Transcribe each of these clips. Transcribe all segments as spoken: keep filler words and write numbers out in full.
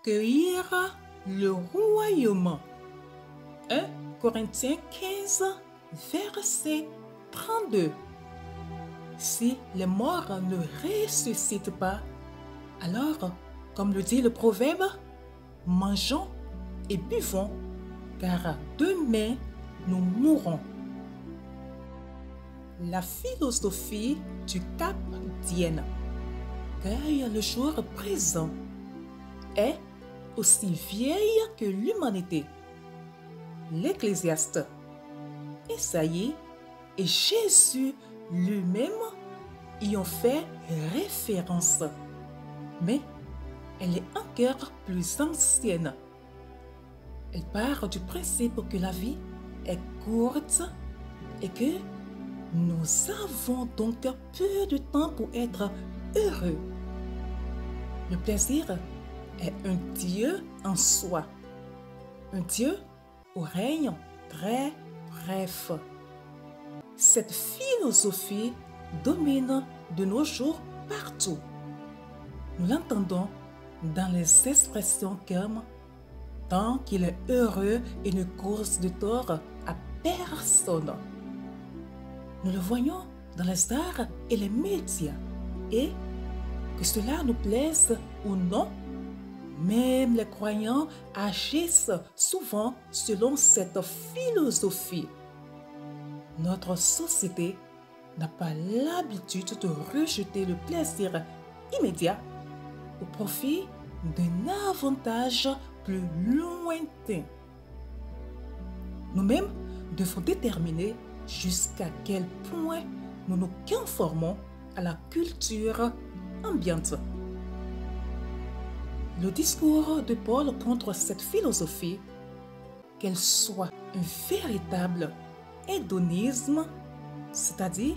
accueillir le royaume. Premier Corinthiens quinze, verset trente-deux. Si les morts ne ressuscitent pas, alors, comme le dit le proverbe, mangeons et buvons, car demain nous mourrons. La philosophie du Cap-Dienne, car le jour présent, est aussi vieille que l'humanité. L'Ecclésiaste, Esaïe et Jésus lui-même y ont fait référence, mais elle est encore plus ancienne. Elle part du principe que la vie est courte et que nous avons donc peu de temps pour être heureux. Le plaisir est un Dieu en soi, un Dieu au règne très bref. Cette philosophie domine de nos jours partout. Nous l'entendons dans les expressions comme « tant qu'il est heureux et ne cause de tort à personne ». Nous le voyons dans les arts et les médias. Et que cela nous plaise ou non, même les croyants agissent souvent selon cette philosophie. Notre société n'a pas l'habitude de rejeter le plaisir immédiat au profit d'un avantage plus lointain. Nous-mêmes devons déterminer jusqu'à quel point nous nous conformons à la culture ambiante. Le discours de Paul contre cette philosophie, qu'elle soit un véritable hédonisme, c'est-à-dire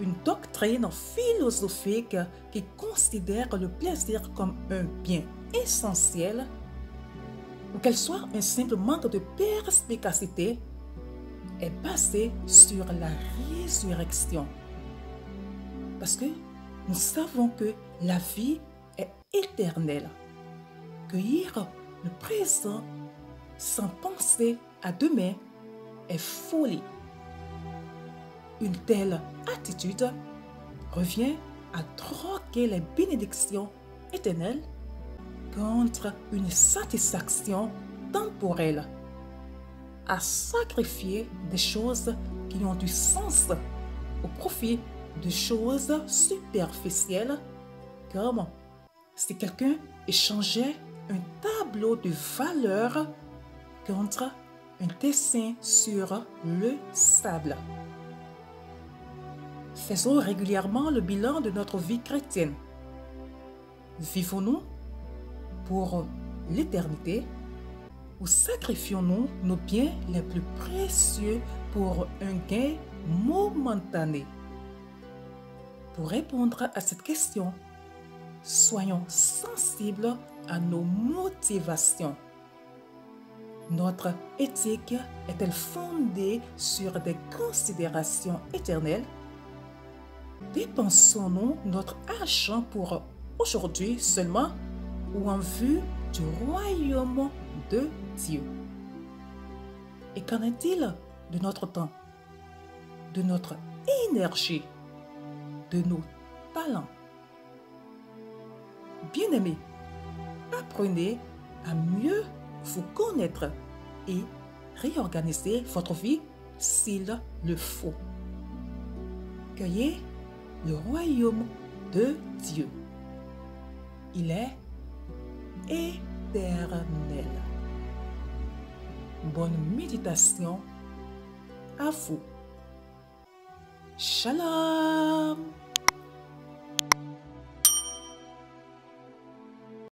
une doctrine philosophique qui considère le plaisir comme un bien essentiel, ou qu'elle soit un simple manque de perspicacité, est basée sur la résurrection. Parce que nous savons que la vie est éternelle. Cueillir le présent sans penser à demain est folie. Une telle attitude revient à troquer les bénédictions éternelles contre une satisfaction temporelle, à sacrifier des choses qui ont du sens au profit de choses superficielles, comme si quelqu'un échangeait un tableau de valeurs contre un dessin sur le sable. Faisons régulièrement le bilan de notre vie chrétienne. Vivons-nous pour l'éternité ou sacrifions-nous nos biens les plus précieux pour un gain momentané? Pour répondre à cette question, soyons sensibles à nos motivations. Notre éthique est-elle fondée sur des considérations éternelles? Dépensons-nous notre argent pour aujourd'hui seulement ou en vue du royaume de Dieu? Et qu'en est-il de notre temps, de notre énergie, de nos talents? Bien-aimés, apprenez à mieux vous connaître et réorganiser votre vie s'il le faut. Cueillez le royaume de Dieu. Il est éternel. Bonne méditation à vous. Shalom!